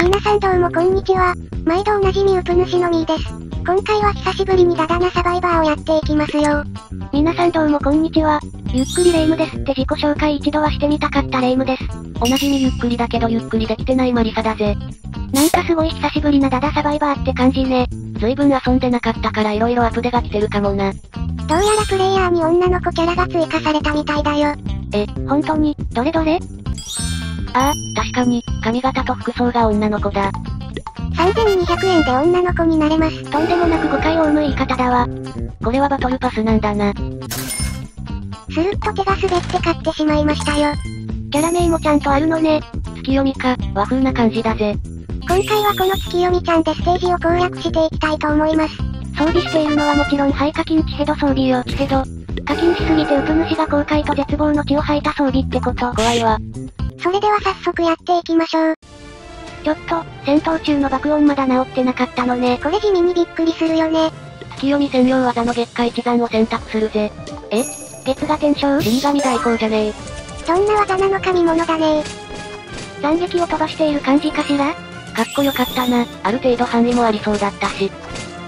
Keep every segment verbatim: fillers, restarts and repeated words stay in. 皆さんどうもこんにちは。毎度おなじみウプ主のみーです。今回は久しぶりにダダなサバイバーをやっていきますよ。皆さんどうもこんにちは。ゆっくりレイムですって自己紹介一度はしてみたかったレイムです。おなじみゆっくりだけどゆっくりできてないマリサだぜ。なんかすごい久しぶりなダダサバイバーって感じね。ずいぶん遊んでなかったから色々アップデが来てるかもな。どうやらプレイヤーに女の子キャラが追加されたみたいだよ。え、ほんとに、どれどれ？ああ、確かに、髪型と服装が女の子だ。さんぜんにひゃくえんで女の子になれます。とんでもなく誤解を生む言い方だわ。これはバトルパスなんだな。スルッと手が滑って買ってしまいましたよ。キャラ名もちゃんとあるのね。月読みか、和風な感じだぜ。今回はこの月読みちゃんでステージを攻略していきたいと思います。装備しているのはもちろん廃課金チヘド装備よ。チヘド。課金しすぎてウプ主が後悔と絶望の血を吐いた装備ってこと。怖いわ。それでは早速やっていきましょう。ちょっと、戦闘中の爆音まだ治ってなかったのね。これ地味にびっくりするよね。月読み専用技の月下一山を選択するぜ。え？月が転生？死神代行じゃねえ。どんな技なのか見物だねえ。斬撃を飛ばしている感じかしら？かっこよかったな。ある程度範囲もありそうだったし。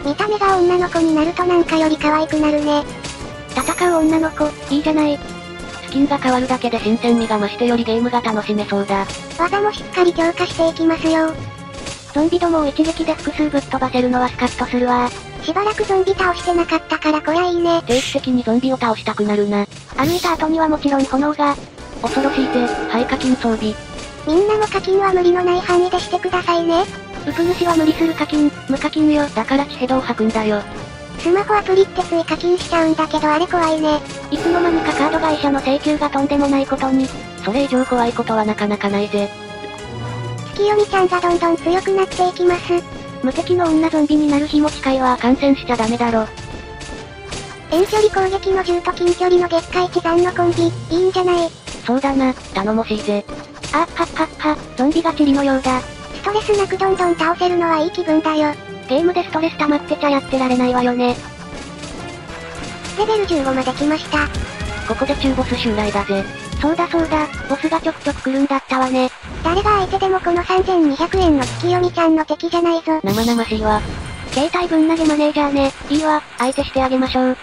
見た目が女の子になるとなんかより可愛くなるね。戦う女の子、いいじゃない。スキンが変わるだけで新鮮味が増してよりゲームが楽しめそうだ。技もしっかり強化していきますよ。ゾンビどもを一撃で複数ぶっ飛ばせるのはスカッとするわ。しばらくゾンビ倒してなかったからこりゃいいね。定期的にゾンビを倒したくなるな。歩いた後にはもちろん炎が。恐ろしいぜ、廃課金装備。みんなも課金は無理のない範囲でしてくださいね。ウプ主は無理する課金、無課金よ。だから血ヘドを吐くんだよ。スマホアプリって追課金しちゃうんだけどあれ怖いね。いつの間にかカード会社の請求がとんでもないことに。それ以上怖いことはなかなかないぜ。月読みちゃんがどんどん強くなっていきます。無敵の女ゾンビになる日も近いわ。感染しちゃダメだろ。遠距離攻撃の銃と近距離の月下一山のコンビ、いいんじゃない？そうだな、頼もしいぜ。あっはっはっは、ゾンビが塵のようだ。ストレスなくどんどん倒せるのはいい気分だよ。ゲームでストレス溜まってちゃやってられないわよね。レベルじゅうごまで来ました。ここで中ボス襲来だぜ。そうだそうだ、ボスがちょくちょく来るんだったわね。誰が相手でもこのさんぜんにひゃくえんの月読みちゃんの敵じゃないぞ。生々しいわ。携帯ぶん投げマネージャーね。いいわ、相手してあげましょう。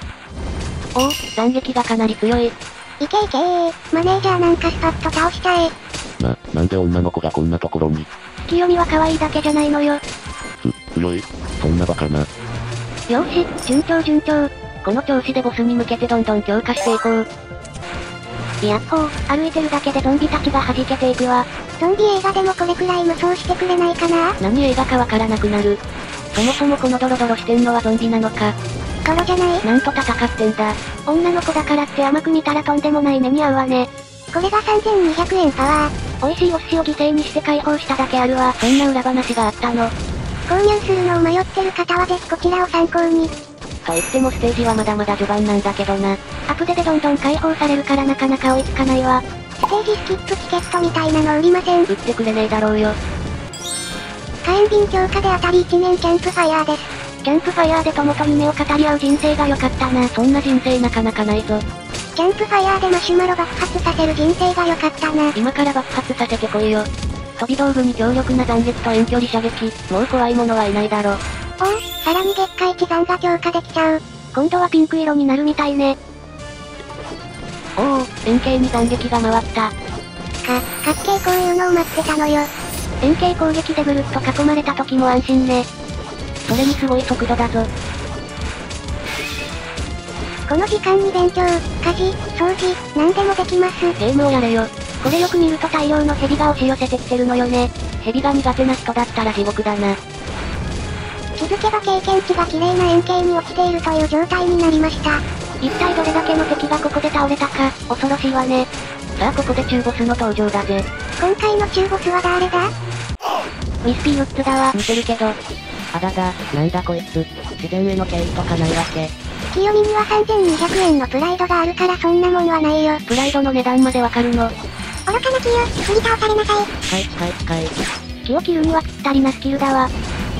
おお、斬撃がかなり強い。いけいけー、マネージャーなんかスパッと倒しちゃえ。な、なんで女の子がこんなところに。月読みは可愛いだけじゃないのよ。つ、強い。そんなバカな。よし、順調順調。この調子でボスに向けてどんどん強化していこう。やっほー、歩いてるだけでゾンビたちが弾けていくわ。ゾンビ映画でもこれくらい無双してくれないかな。何映画かわからなくなる。そもそもこのドロドロしてんのはゾンビなのか。ゴロじゃない。なんと戦ってんだ。女の子だからって甘く見たらとんでもない目に遭うわね。これがさんぜんにひゃくえんパワー。美味しいお寿司を犠牲にして解放しただけあるわ。そんな裏話があったの。購入するのを迷ってる方はぜひこちらを参考に。と言ってもステージはまだまだ序盤なんだけどな。アプデでどんどん解放されるからなかなか追いつかないわ。ステージスキップチケットみたいなの売りません。売ってくれねえだろうよ。火炎瓶強化で当たり一面キャンプファイヤーです。キャンプファイヤーで友と夢を語り合う人生が良かったな。そんな人生なかなかないぞ。キャンプファイヤーでマシュマロ爆発させる人生が良かったな。今から爆発させてこいよ。飛び道具に強力な斬撃と遠距離射撃。もう怖いものはいないだろ。おお、さらに月下一山が強化できちゃう。今度はピンク色になるみたいね。おお、円形に斬撃が回った。か、かっけーこういうのを待ってたのよ。円形攻撃でぐるっと囲まれた時も安心ね。それにすごい速度だぞ。この時間に勉強、家事、掃除、何でもできます。ゲームをやれよ。これよく見ると大量の蛇が押し寄せてきてるのよね。蛇が苦手な人だったら地獄だな。気づけば経験値が綺麗な円形に落ちているという状態になりました。一体どれだけの敵がここで倒れたか、恐ろしいわね。さあここで中ボスの登場だぜ。今回の中ボスは誰だ？ウィスピーウッズだわ。似てるけど。あだだ、なんだこいつ。自然への敬意とかないわけ。月読みにはさんぜんにひゃくえんのプライドがあるからそんなもんはないよ。プライドの値段までわかるの。愚かな木よ、振り倒されなさい。使い使い使い。木を切るにはぴったりなスキルだわ。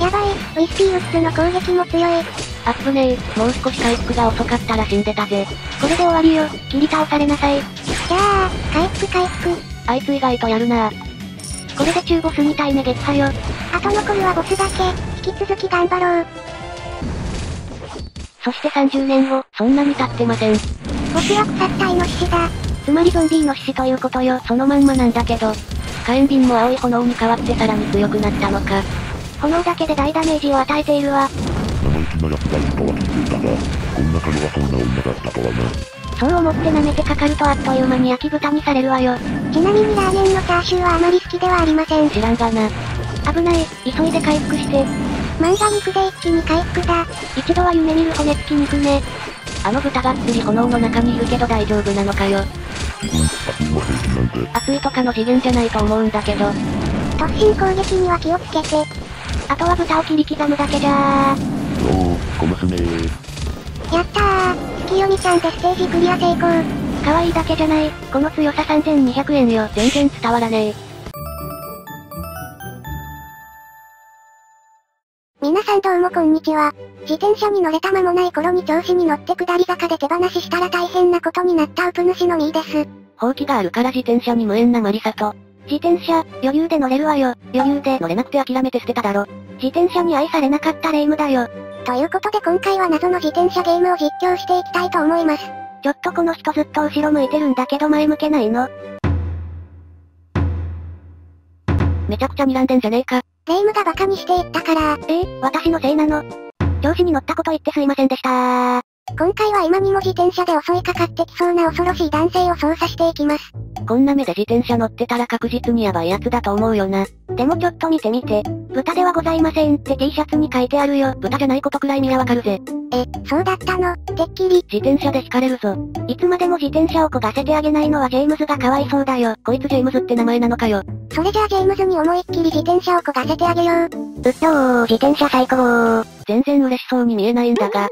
やばい、ウィスピーウッズの攻撃も強い。あっぶねえ、もう少し回復が遅かったら死んでたぜ。これで終わりよ、切り倒されなさい。じゃあ、回復回復。あいつ意外とやるなぁ。これで中ボスに体目撃破よ。あと残るはボスだけ、引き続き頑張ろう。そしてさんじゅうねんご、そんなに経ってません。ボスは草ったいの獅子だ。つまりゾンビーの獅子ということよ。そのまんまなんだけど、火炎瓶も青い炎に変わってさらに強くなったのか。炎だけで大ダメージを与えているわ。生意気な奴がいるとは聞いていたが、こんな彼はそんな女だったとはな。そう思って舐めてかかるとあっという間に焼き豚にされるわよ。ちなみにラーメンのチャーシューはあまり好きではありません。知らんがな。危ない、急いで回復して。漫画肉で一気に回復だ。一度は夢見る骨付き肉ね。あの豚がっつり炎の中にいるけど大丈夫なのかよ。熱いとかの次元じゃないと思うんだけど。突進攻撃には気をつけて。あとは豚を切り刻むだけじゃー。おー、小娘ー。やったー。月読ちゃんでステージクリア成功。可愛いだけじゃない、この強ささんぜんにひゃくえんよ。全然伝わらねえ。皆さんどうもこんにちは。自転車に乗れた間もない頃に調子に乗って下り坂で手放ししたら大変なことになったウプ主のミーです。放棄があるから自転車に無縁なマリサと。自転車、余裕で乗れるわよ。余裕で乗れなくて諦めて捨てただろ。自転車に愛されなかった霊夢だよ。ということで今回は謎の自転車ゲームを実況していきたいと思います。ちょっとこの人ずっと後ろ向いてるんだけど前向けないの？めちゃくちゃ睨んでんじゃねえか。霊夢がバカにしていったから。えー、私のせいなの？調子に乗ったこと言ってすいませんでしたー。今回は今にも自転車で襲いかかってきそうな恐ろしい男性を操作していきます。こんな目で自転車乗ってたら確実にヤバいやつだと思うよな。でもちょっと見てみて。豚ではございませんって T シャツに書いてあるよ。豚じゃないことくらい見りゃわかるぜ。え、そうだったの？てっきり。自転車で引かれるぞ。いつまでも自転車をこがせてあげないのはジェームズがかわいそうだよ。こいつジェームズって名前なのかよ。それじゃあジェームズに思いっきり自転車をこがせてあげよう。うっとー、自転車最高ー。全然嬉しそうに見えないんだが。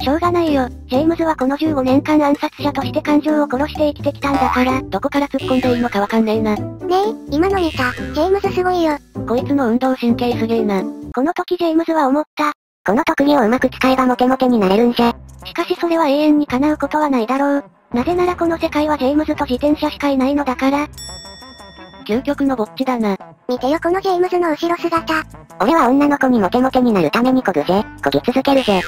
しょうがないよ。ジェームズはこのじゅうごねんかん暗殺者として感情を殺して生きてきたんだから、どこから突っ込んでいいのかわかんねえな。ねえ、今の見た。ジェームズすごいよ。こいつの運動神経すげえな。この時ジェームズは思った。この特技をうまく使えばモテモテになれるんじゃ。しかしそれは永遠に叶うことはないだろう。なぜならこの世界はジェームズと自転車しかいないのだから。究極のぼっちだな。見てよこのジェームズの後ろ姿。俺は女の子にモテモテになるためにこぐぜ。こぎ続けるぜ。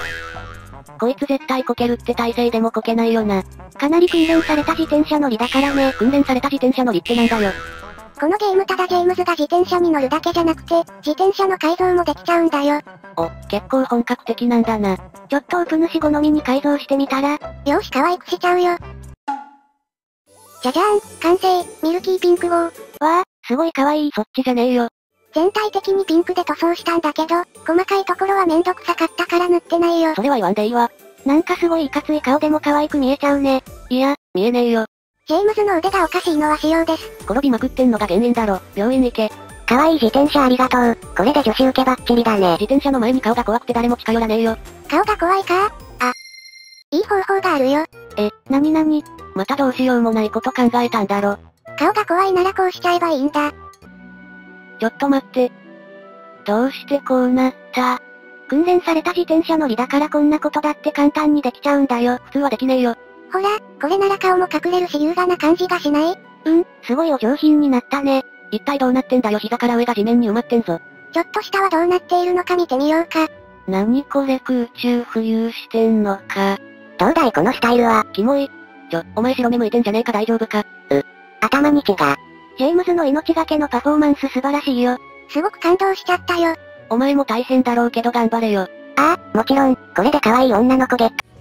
こいつ絶対こけるって体勢でもこけないよな。かなり訓練された自転車乗りだからね。訓練された自転車乗りってなんだよ。このゲームただジェームズが自転車に乗るだけじゃなくて、自転車の改造もできちゃうんだよ。お、結構本格的なんだな。ちょっとウプ主好みに改造してみたら、よし可愛くしちゃうよ。じゃじゃーん、完成、ミルキーピンク号。わー、すごい可愛い。そっちじゃねえよ。全体的にピンクで塗装したんだけど、細かいところはめんどくさかったから塗ってないよ。それは言わんでいいわ。なんかすごいいかつい顔でも可愛く見えちゃうね。いや、見えねえよ。ジェームズの腕がおかしいのは仕様です。転びまくってんのが原因だろ。病院行け。可愛い自転車ありがとう。これで女子受けバッチリだね。自転車の前に顔が怖くて誰も近寄らねえよ。顔が怖いか？あ、いい方法があるよ。え、なになに？またどうしようもないこと考えたんだろ。顔が怖いならこうしちゃえばいいんだ。ちょっと待って。どうしてこうなった？訓練された自転車乗りだからこんなことだって簡単にできちゃうんだよ。普通はできねえよ。ほら、これなら顔も隠れるし優雅な感じがしない？うん、すごいお上品になったね。一体どうなってんだよ。膝から上が地面に埋まってんぞ。ちょっと下はどうなっているのか見てみようか。なにこれ空中浮遊してんのか。どうだいこのスタイルは。キモい。ちょ、お前白目向いてんじゃねえか大丈夫か。う、頭に血が。ジェームズの命がけのパフォーマンス素晴らしいよ。すごく感動しちゃったよ。お前も大変だろうけど頑張れよ。ああ、もちろん、これで可愛い女の子ゲット。